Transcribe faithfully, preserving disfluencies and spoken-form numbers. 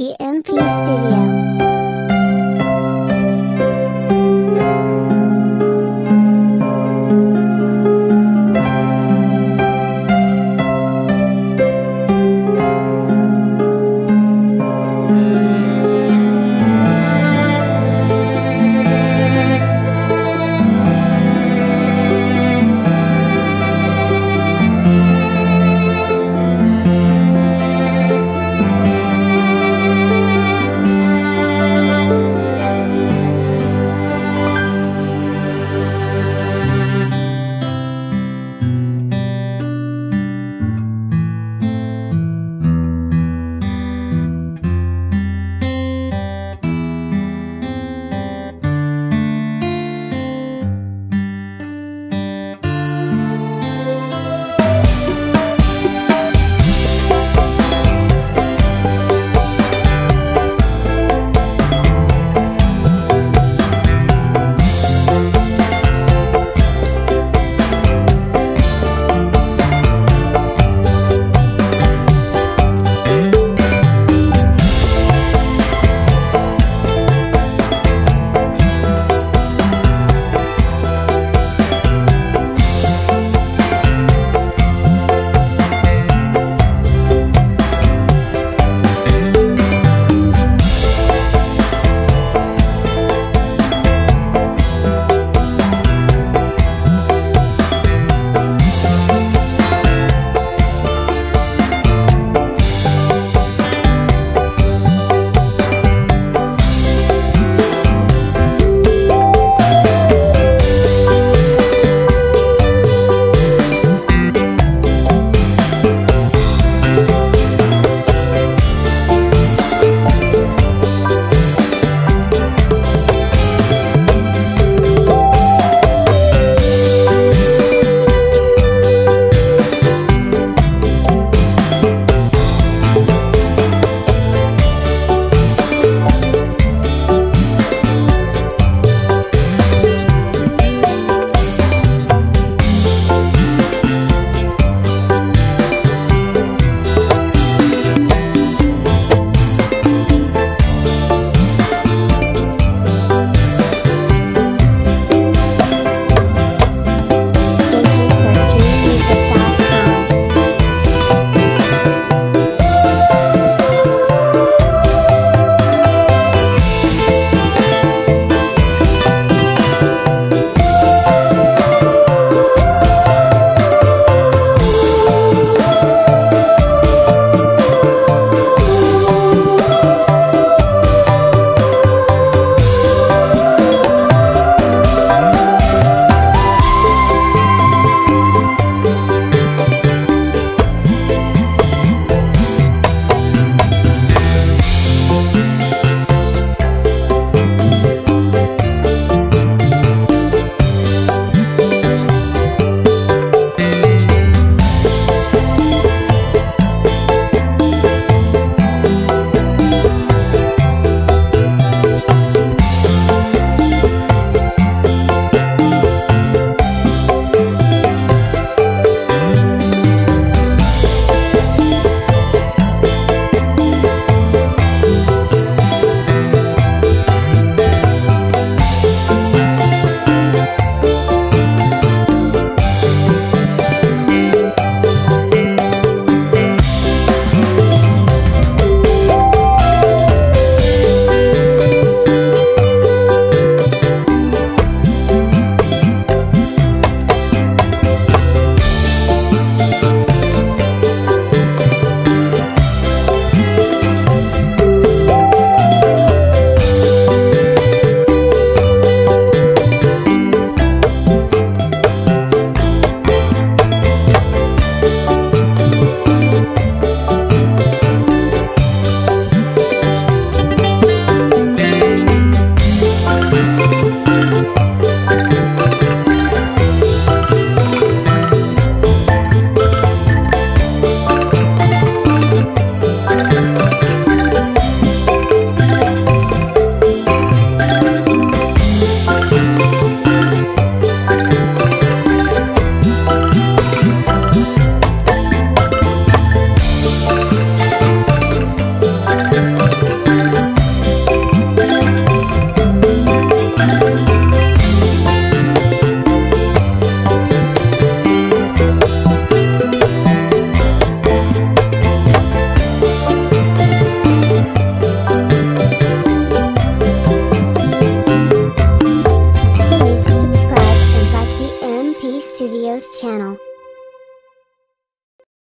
E M P Studio.